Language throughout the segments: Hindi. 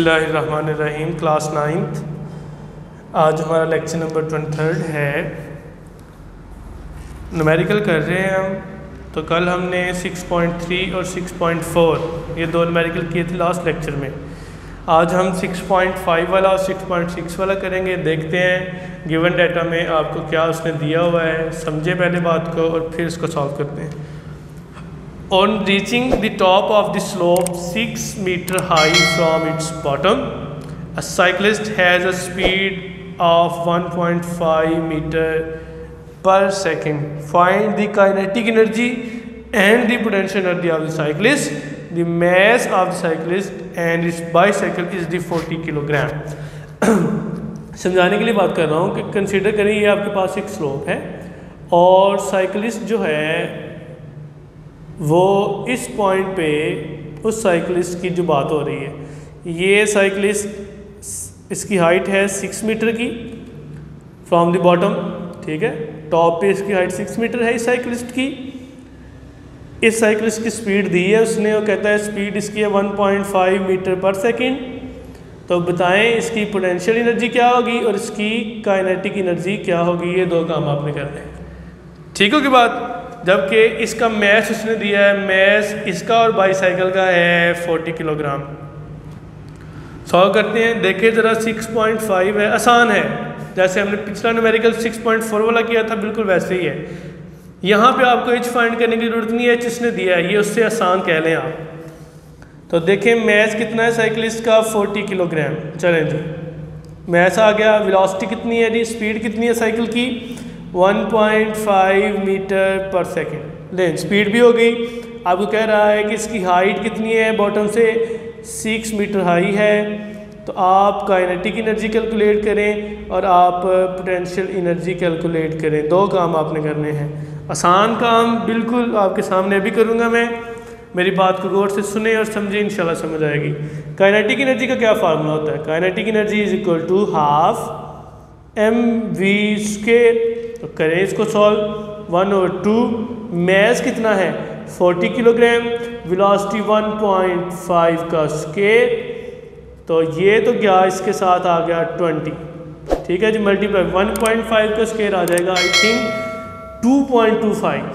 बिस्मिल्लाहिर्रहमानिर्रहीम। क्लास 9 आज हमारा लेक्चर नंबर 23 है। न्यूमेरिकल कर रहे हैं हम। तो कल हमने 6.3 और 6.4 ये दो न्यूमेरिकल किए थे लास्ट लेक्चर में। आज हम 6.5 वाला और 6.6 वाला करेंगे। देखते हैं गिवन डाटा में आपको क्या उसने दिया हुआ है, समझे पहले बात को और फिर इसको सॉल्व करते हैं। On reaching the top of the slope 6 meter high from its bottom, a cyclist has a speed of 1.5 meter per second. Find the kinetic energy and the potential energy of the cyclist. The mass of the cyclist and its bicycle is the 40 kilogram. समझाने के लिए बात कर रहा हूँ कि कंसीडर करें ये आपके पास एक स्लोप है और साइकिलिस्ट जो है वो इस पॉइंट पे उस साइकिलिस्ट की जो बात हो रही है, ये साइकिलिस्ट इसकी हाइट है 6 मीटर की फ्रॉम द बॉटम, ठीक है। टॉप पे इसकी हाइट 6 मीटर है इस साइकिलिस्ट की। इस साइकिलिस्ट की स्पीड दी है उसने, वो कहता है स्पीड इसकी है 1.5 मीटर पर सेकंड। तो बताएं इसकी पोटेंशियल एनर्जी क्या होगी और इसकी काइनेटिक एनर्जी क्या होगी, ये दो काम आपने करने हैं, ठीक होगी बात। जबकि इसका मैस उसने दिया है, मैस इसका और बाईसाइकिल का है 40 किलोग्राम। सॉल्व करते हैं। देखिए ज़रा 6.5 है, आसान है। जैसे हमने पिछला न्यूमेरिकल 6.4 वाला किया था बिल्कुल वैसे ही है। यहाँ पे आपको एच फाइंड करने की ज़रूरत नहीं है, एच इसने दिया है, ये उससे आसान कह लें आप। तो देखें मैस कितना है साइकिलिस्ट का, 40 किलोग्राम। चलें जी, मैस आ गया। वेलोसिटी कितनी है जी, स्पीड कितनी है साइकिल की, 1.5 मीटर पर सेकेंड। लें स्पीड भी हो गई। आपको कह रहा है कि इसकी हाइट कितनी है, बॉटम से 6 मीटर हाई है। तो आप काइनेटिक एनर्जी कैलकुलेट करें और आप पोटेंशियल एनर्जी कैलकुलेट करें, दो काम आपने करने हैं। आसान काम बिल्कुल आपके सामने अभी करूंगा मैं। मेरी बात को गौर से सुने और समझें, इंशाल्लाह समझ आएगी। काइनेटिक एनर्जी का क्या फार्मूला होता है, kinetic energy is equal to half M we square. तो करें इसको सॉल्व। 1/2 मास कितना है, 40 किलोग्राम, वेलोसिटी 1.5 का स्केयर। तो ये तो क्या इसके साथ आ गया 20, ठीक है जी। मल्टीप्लाई 1.5 का स्केयर आ जाएगा आई थिंक 2.25।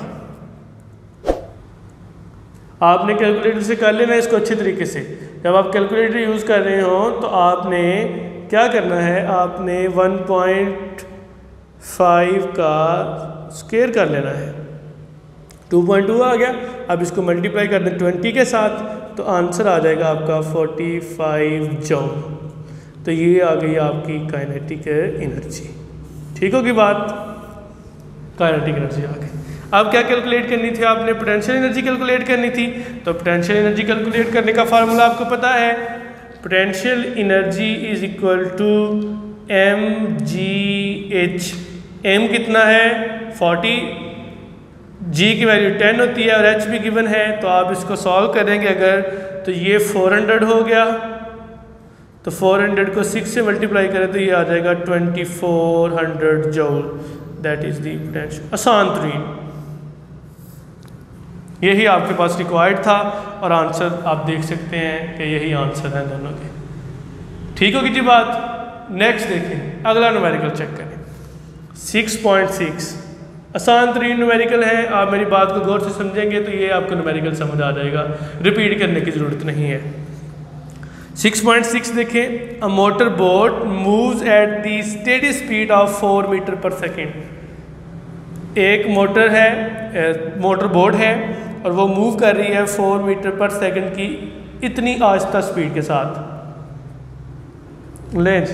आपने कैलकुलेटर से कर लेना इसको अच्छे तरीके से। जब आप कैलकुलेटर यूज़ कर रहे हो तो आपने क्या करना है, आपने 1.5 का स्क्वायर कर लेना है। 2.2 आ गया। अब इसको मल्टीप्लाई कर दें 20 के साथ तो आंसर आ जाएगा आपका 45 जूल। तो ये आ गई आपकी काइनेटिक एनर्जी, ठीक होगी बात। काइनेटिक एनर्जी आ गई। अब क्या कैलकुलेट करनी थी आपने, पोटेंशियल एनर्जी कैलकुलेट करनी थी। तो पोटेंशियल एनर्जी कैलकुलेट करने का फार्मूला आपको पता है, potential energy is equal to mgh। m कितना है 40, g की वैल्यू 10 होती है और h भी गिवन है। तो आप इसको सॉल्व करेंगे अगर, तो ये 400 हो गया। तो 400 को 6 से मल्टीप्लाई करें तो ये आ जाएगा 2400 joule. That is the potential. आसान तरीन यही आपके पास रिक्वायर्ड था और आंसर आप देख सकते हैं कि यही आंसर है दोनों के, ठीक होगी जी बात। नेक्स्ट देखें, अगला न्यूमेरिकल चेक करें 6.6। आसान तरीन न्यूमेरिकल है, आप मेरी बात को गौर से समझेंगे तो ये आपको न्यूमेरिकल समझ आ जाएगा, रिपीट करने की ज़रूरत नहीं है। 6.6 देखें। A motor boat moves at the steady speed of 4 metre per second. एक मोटर है, मोटर बोट है और वो मूव कर रही है 4 मीटर पर सेकेंड की इतनी आहिस्ता स्पीड के साथ। लें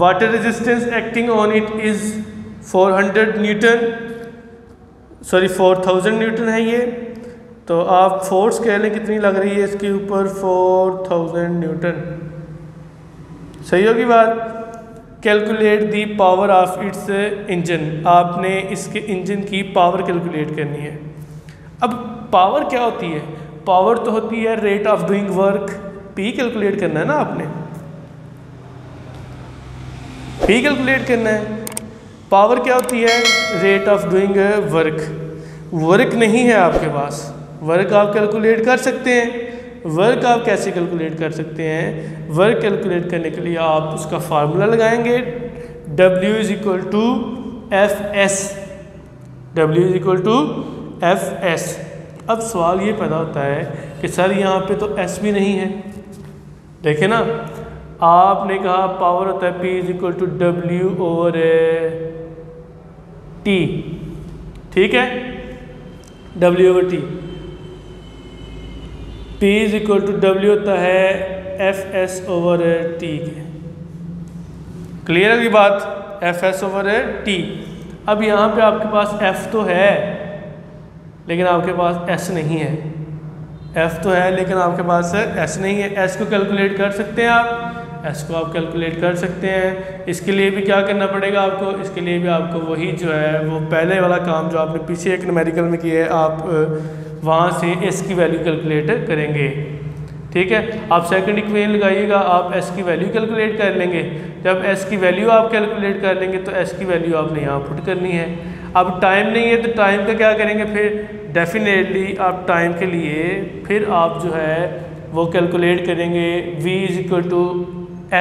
water resistance acting on it is 4000 newton है ये। तो आप फोर्स कह लें कितनी लग रही है इसके ऊपर, 4000 न्यूटन। सही होगी बात। Calculate the power of its engine. आपने इसके इंजन की पावर कैलकुलेट करनी है। अब पावर क्या होती है, पावर तो होती है rate of doing work. P calculate करना है ना आपने, पी कैलकुलेट करना है। पावर क्या होती है, rate of doing work. Work नहीं है आपके पास, वर्क आप कैलकुलेट कर सकते हैं। वर्क आप कैसे कैलकुलेट कर सकते हैं, वर्क कैलकुलेट करने के लिए आप उसका फार्मूला लगाएंगे W is equal to F S। अब सवाल ये पैदा होता है कि सर यहाँ पे तो S भी नहीं है। देखें ना, आपने कहा पावर होता है P is equal to W over T, ठीक है, W over T। P is equal to W होता है F S over T के। क्लियर है ये बात, F S over T। अब यहाँ पे आपके पास F तो है लेकिन आपके पास S नहीं है। F तो है लेकिन आपके पास S नहीं है। S को कैलकुलेट कर सकते हैं आप, S को आप कैलकुलेट कर सकते हैं। इसके लिए भी क्या करना पड़ेगा आपको, इसके लिए भी आपको वही जो है वो पहले वाला काम जो आपने पीछे एक न्यूमेरिकल में किया है, आप वहाँ से S की वैल्यू कैलकुलेट करेंगे। ठीक है, आप सेकंड इक्वेशन लगाइएगा, आप S की वैल्यू कैलकुलेट कर लेंगे। जब S की वैल्यू आप कैलकुलेट कर लेंगे तो S की वैल्यू आपने यहाँ पुट करनी है। अब टाइम नहीं है तो टाइम का क्या करेंगे, फिर डेफिनेटली आप टाइम के लिए फिर आप जो है वो कैलकुलेट करेंगे V is equal to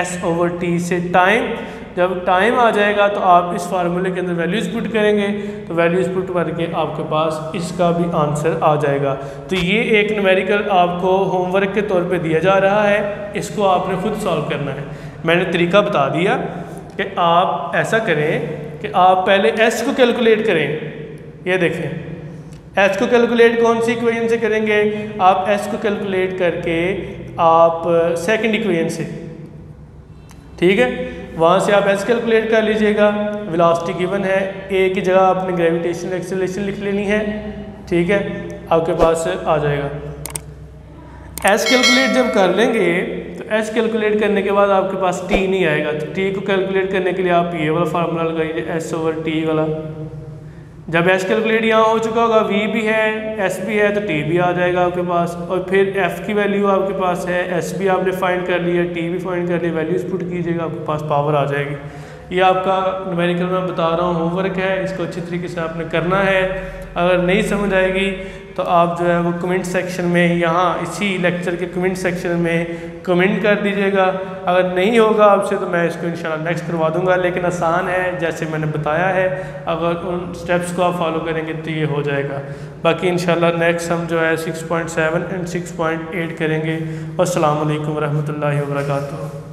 S over T से टाइम। जब टाइम आ जाएगा तो आप इस फार्मूले के अंदर वैल्यूज़ पुट करेंगे, तो वैल्यूज़ पुट करके आपके पास इसका भी आंसर आ जाएगा। तो ये एक न्यूमेरिकल आपको होमवर्क के तौर पे दिया जा रहा है, इसको आपने खुद सॉल्व करना है। मैंने तरीका बता दिया कि आप ऐसा करें कि आप पहले S को कैलकुलेट करें। ये देखें, S को कैलकुलेट कौन सी इक्वेशन से करेंगे, आप S को कैलकुलेट करके आप सेकेंड इक्वेशन से, ठीक है, वहाँ से आप S कैलकुलेट कर लीजिएगा। वेलोसिटी गिवन है, A की जगह आपने ग्रेविटेशनल एक्सेलरेशन लिख लेनी है, ठीक है, आपके पास आ जाएगा। S कैलकुलेट जब कर लेंगे तो S कैलकुलेट करने के बाद आपके पास T नहीं आएगा, तो T को कैलकुलेट करने के लिए आप ये वाला फार्मूला लगाइए S over T वाला। जब S कैलकुलेट यहाँ हो चुका होगा, V भी है, S भी है, तो T भी आ जाएगा आपके पास। और फिर F की वैल्यू आपके पास है, S भी आपने फाइंड कर लिया, T भी फाइंड कर लिया, वैल्यूज पुट कीजिएगा, आपके पास पावर आ जाएगी। ये आपका न्यूमेरिकल मैं बता रहा हूँ होमवर्क है, इसको अच्छी तरीके से आपने करना है। अगर नहीं समझ आएगी तो आप जो है वो कमेंट सेक्शन में, यहाँ इसी लेक्चर के कमेंट सेक्शन में कमेंट कर दीजिएगा। अगर नहीं होगा आपसे तो मैं इसको इंशाल्लाह नेक्स्ट करवा दूंगा, लेकिन आसान है जैसे मैंने बताया है, अगर उन स्टेप्स को आप फॉलो करेंगे तो ये हो जाएगा। बाकी इंशाल्लाह नेक्स्ट हम जो है 6.7 एंड 6.8 करेंगे। अस्सलाम वालेकुम रहमतुल्लाहि व बरकातहू।